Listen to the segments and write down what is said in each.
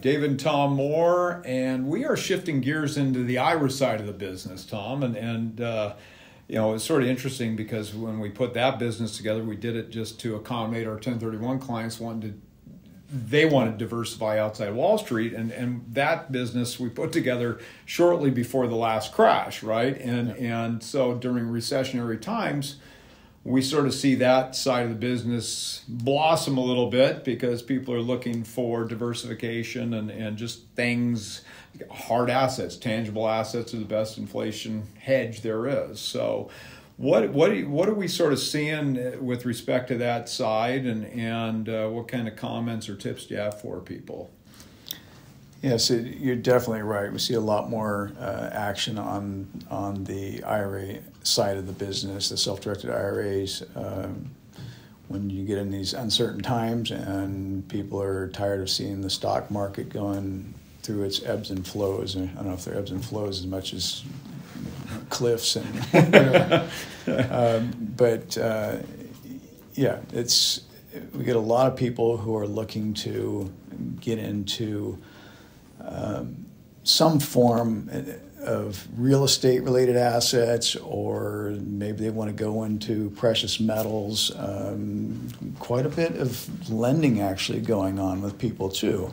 Dave and Tom Moore, and we are shifting gears into the IRA side of the business, Tom. You know, it's sort of interesting because when we put that business together, we did it just to accommodate our 1031 clients wanted to diversify outside Wall Street, and that business we put together shortly before the last crash, right? And so during recessionary times, we sort of see that side of the business blossom a little bit because people are looking for diversification and just things, hard assets, tangible assets are the best inflation hedge there is. So what are we sort of seeing with respect to that side, and what kind of comments or tips do you have for people? Yes, you're definitely right. We see a lot more action on the IRA side of the business, the self-directed IRAs. When you get in these uncertain times and people are tired of seeing the stock market going through its ebbs and flows, and I don't know if they're ebbs and flows as much as cliffs and we get a lot of people who are looking to get into some form of real estate related assets, or maybe they want to go into precious metals. Quite a bit of lending actually going on with people too.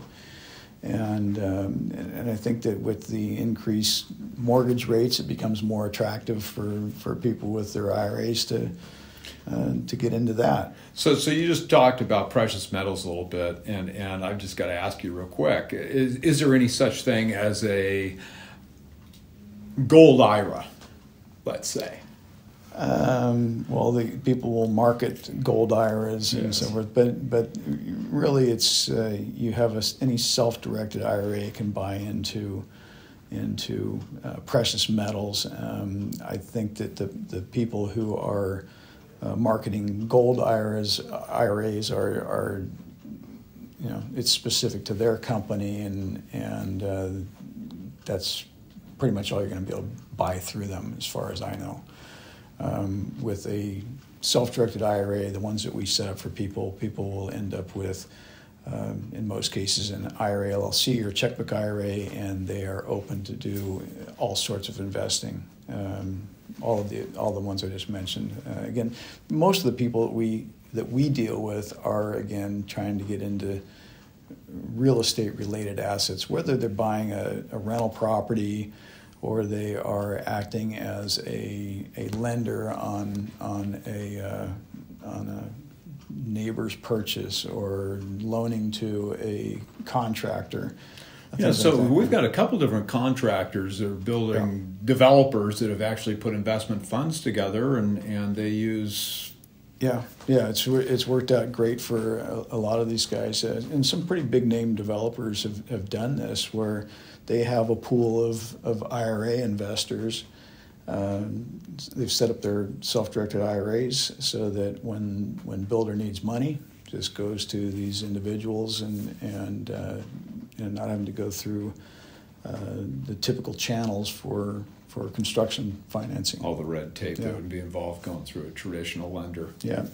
And I think that with the increased mortgage rates, it becomes more attractive for people with their IRAs to get into that. So you just talked about precious metals a little bit, and I've just got to ask you real quick, is there any such thing as a gold IRA, let's say? Well, the people will market gold IRAs and so forth, but really it's you have any self-directed IRA can buy into precious metals. I think that the people who are marketing gold IRAs are, you know, it's specific to their company, and that's pretty much all you're going to be able to buy through them, as far as I know. With a self-directed IRA, the ones that we set up for people will end up with, in most cases, an IRA LLC or checkbook IRA, and they are open to do all sorts of investing. All the ones I just mentioned. Again, most of the people that we deal with are, again, trying to get into real estate related assets, whether they're buying a rental property, or they are acting as a lender on a neighbor's purchase, or loaning to a contractor. Yeah, so we've got a couple different contractors that are building, developers that have actually put investment funds together, and they use. Yeah, it's worked out great for a lot of these guys, and some pretty big name developers have done this, where they have a pool of IRA investors. They've set up their self-directed IRAs so that when builder needs money, it just goes to these individuals, and not having to go through the typical channels for construction financing. All the red tape that would be involved going through a traditional lender. Yeah,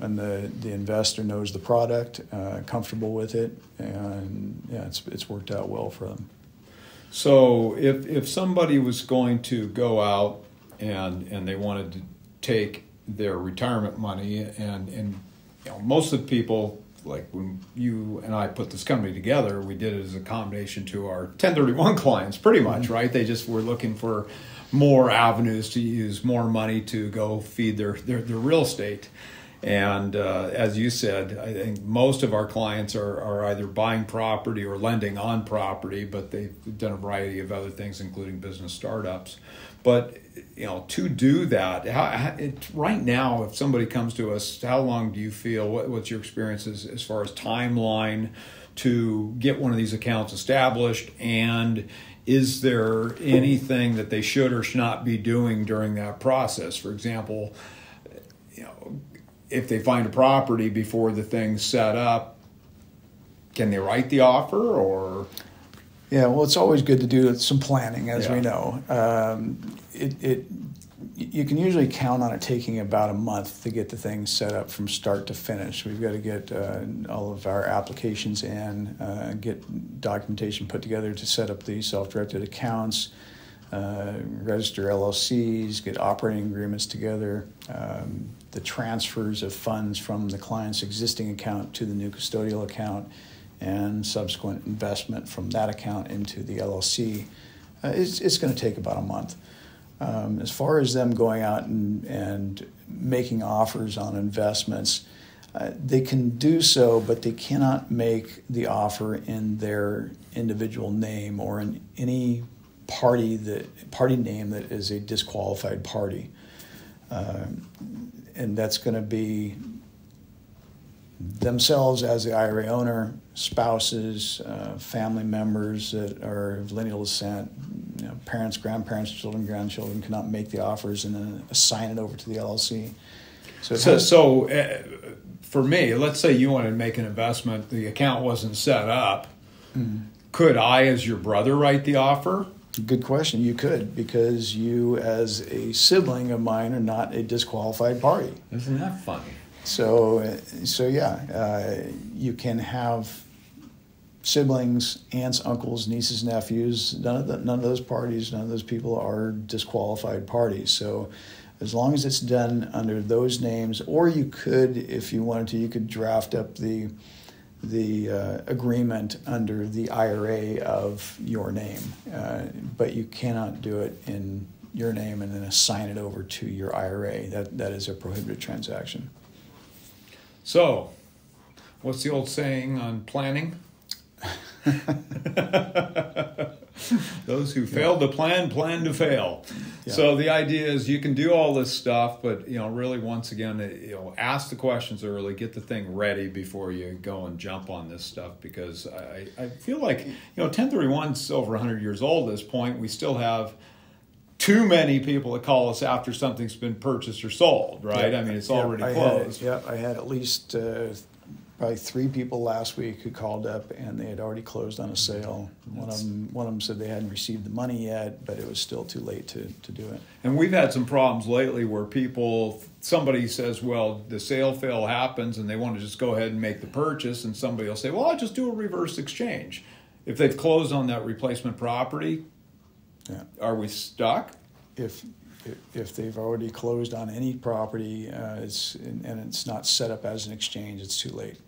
and the investor knows the product, comfortable with it, and it's worked out well for them. So if somebody was going to go out and they wanted to take their retirement money, and you know, most of the people, like when you and I put this company together, we did it as a combination to our 1031 clients, pretty much, right? They just were looking for more avenues to use more money to go feed their real estate. And as you said, I think most of our clients are either buying property or lending on property, but they've done a variety of other things, including business startups. But you know, to do that, right now, if somebody comes to us, how long do you feel? What's your experience as far as timeline to get one of these accounts established? And is there anything that they should or should not be doing during that process? For example, you know, if they find a property before the thing's set up, can they write the offer or? Yeah, well, it's always good to do some planning, as we know. It you can usually count on it taking about a month to get the thing set up from start to finish. We've got to get all of our applications in, get documentation put together to set up the self-directed accounts, register LLCs, get operating agreements together, the transfers of funds from the client's existing account to the new custodial account, and subsequent investment from that account into the LLC. It's going to take about a month. As far as them going out and making offers on investments, they can do so, but they cannot make the offer in their individual name or in any party name that is a disqualified party. And that's going to be themselves as the IRA owner, spouses, family members that are of lineal descent, you know, parents, grandparents, children, grandchildren cannot make the offers and then assign it over to the LLC. So for me, let's say you wanted to make an investment, the account wasn't set up. Mm-hmm. Could I, as your brother, write the offer? Good question. You could, because you, as a sibling of mine, are not a disqualified party. Isn't that funny? So yeah, you can have siblings, aunts, uncles, nieces, nephews. None of those parties, none of those people are disqualified parties. So as long as it's done under those names, or you could, if you wanted to, you could draft up the agreement under the IRA of your name, but you cannot do it in your name and then assign it over to your IRA. That is a prohibited transaction. So, what's the old saying on planning? Those who fail to plan to fail. Yeah. So the idea is you can do all this stuff, but really, once again, ask the questions early, get the thing ready before you go and jump on this stuff, because I feel like 1031's over 100 years old at this point. We still have too many people that call us after something's been purchased or sold, right? Yep. I mean, it's already closed. I had at least probably 3 people last week who called up and they had already closed on a sale. One of them said they hadn't received the money yet, but it was still too late to do it. And we've had some problems lately where somebody says, well, the sale fail happens and they want to just go ahead and make the purchase, and somebody will say, well, I'll just do a reverse exchange. If they've closed on that replacement property, yeah. Are we stuck? If they've already closed on any property and it's not set up as an exchange, it's too late.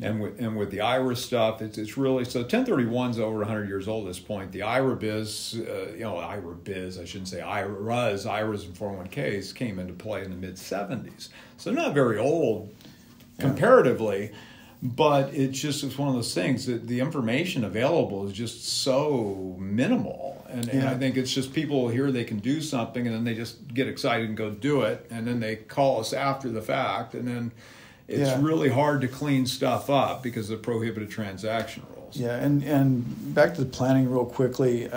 Yeah. And with the IRA stuff, it's really, so 1031's over 100 years old at this point. The IRAs and 401ks came into play in the mid-70s. So they're not very old comparatively. Yeah. But it's one of those things that the information available is just so minimal. And I think it's just people here, they can do something, and then they just get excited and go do it. And then they call us after the fact. And then it's really hard to clean stuff up because of the prohibited transaction rules. Yeah, and back to the planning real quickly.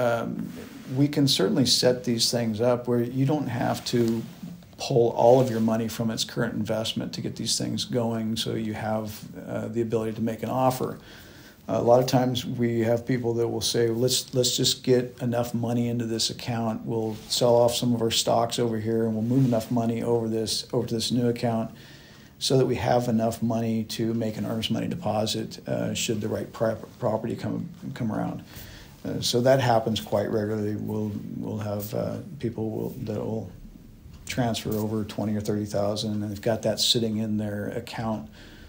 We can certainly set these things up where you don't have to pull all of your money from its current investment to get these things going, so you have the ability to make an offer. A lot of times we have people that will say, let's just get enough money into this account. We'll sell off some of our stocks over here and we'll move enough money over to this new account so that we have enough money to make an earnest money deposit should the right property come around. So that happens quite regularly. We'll have people that will transfer over 20 or 30,000, and they've got that sitting in their account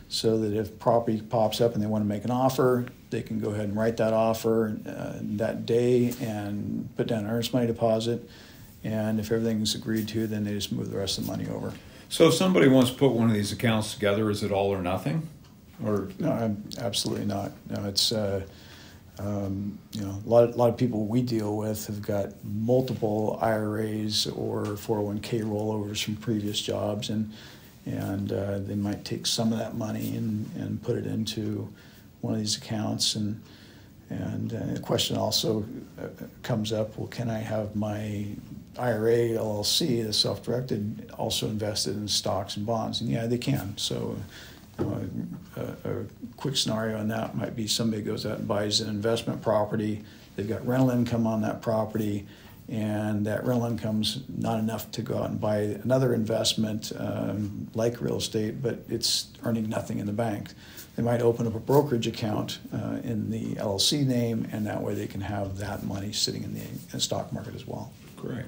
so that if property pops up and they want to make an offer, they can go ahead and write that offer that day and put down an earnest money deposit. And if everything's agreed to, then they just move the rest of the money over. So if somebody wants to put one of these accounts together, is it all or nothing? Or no, absolutely not. No, it's a lot of people we deal with have got multiple IRAs or 401k rollovers from previous jobs, and they might take some of that money and put it into one of these accounts. And the question also comes up: well, can I have my IRA LLC, the self-directed, also invested in stocks and bonds? And yeah, they can. So. A quick scenario on that might be somebody goes out and buys an investment property. They've got rental income on that property, and that rental income's not enough to go out and buy another investment like real estate, but it's earning nothing in the bank. They might open up a brokerage account in the LLC name, and that way they can have that money sitting in the stock market as well. Great.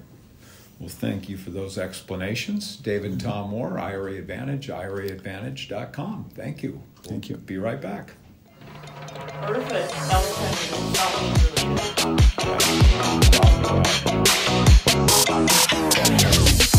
Well, thank you for those explanations. David and Tom Moore, IRA Advantage, IRAadvantage.com. Thank you. Thank you. Be right back. Perfect. That was